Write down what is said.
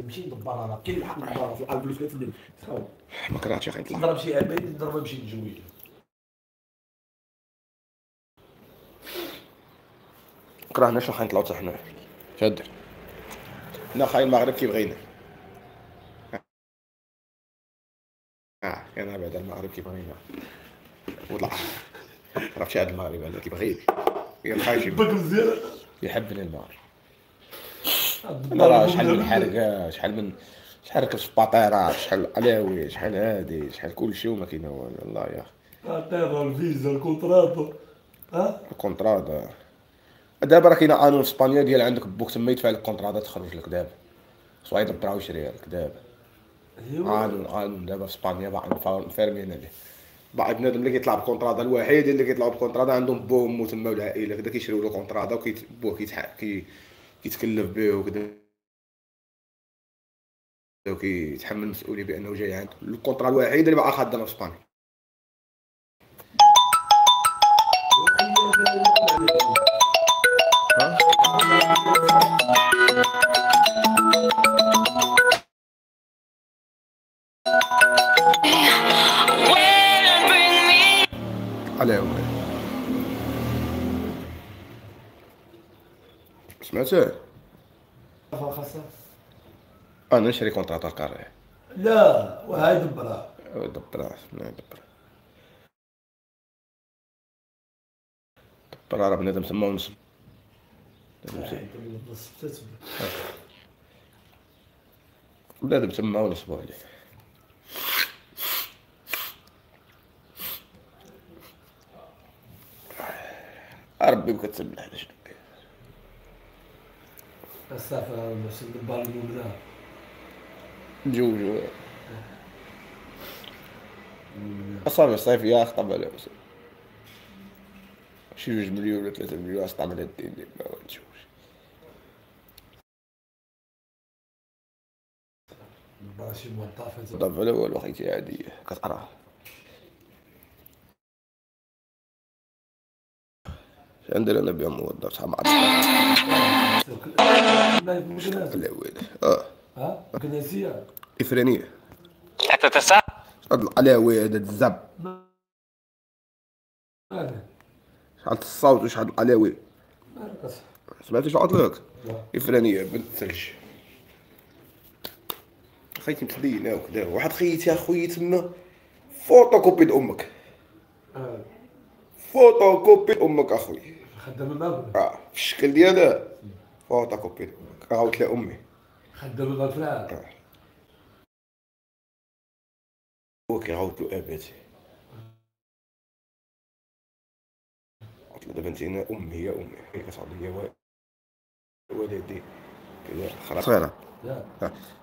يمشي يدبر راه كاين الحق يدبر في القلب ولا في الدم. ما كرهتش يا خيط ضرب شي عباد ضربها باش يتزوج. كرهناش واخا نطلعو حتى حنا شادر حنا خاي المغرب كيبغينا. كان بعد المغرب كيبغينا وطلع عرفتي هاد المغرب هذا كيبغيك كيلقاك باك مزيان يحبني المغرب. انا راه شحال من حركه شحال ركبت في الباطيرات شحال القلاوي شحال هادي شحال كلشي وما كاين والو. الله يا اخي الطيبه الفيزا الكونتراد الكونتراد دابا راه كاينه قانون في اسبانيا ديال عندك بوك تما يدفع لك الكونتراد تخرج لك دابا سوايع يدبرها ويشريها لك دابا. قانون دابا في اسبانيا باغي نفرمينا به. بعض الناس ملي كيطلع بكونترادا الوحيد اللي كيطلعوا بكونترادا عندهم بوه ومو تما والعائله كدا كيشريو له كونترادا وبوه كيتكلف به وكدا وكيتحمل المسؤوليه بانه جاي عنده. الكونترا الوحيد اللي باقا خدامه في اسبانيا. سمعتيه؟ انا نشري كونتراط القارية. لا وهاي دبرها دبرها راه بنادم تما ونص بنادم تما ونصبو عليه. ربي مكتسبنا حنا شنو كاين صافي باش ندبر المبنى نجوجو اصافي صافي يا خطب على حسن شي 2 مليون ولا 3 مليون استعمل هاد الدين ديال ما نجوج دابا شي موظفات دابا لا والو خيتي عاديه كتقرا عندنا انا بها موظف صح ما عرفتش. لا والو كنازيه افرانيه حتى تسع هاد القلاوي هذا الزب شحال الصوت وشحال القلاوي سمعتي شحال عطلك افرانيه بنت الثلج خيتي متدينه وكذا. واحد خيتي اخويا تما فوتوكوبي امك فوتوكوبي امك اخويا خدامه معاك في الشكل ديالها فوتوكوبي امك عاود لها امي خدامه معاك فلاح اوكي عاود له اباتي عاود له. دابا انت هنا امي يا امي كتصعب ليا والدي كذا صغيره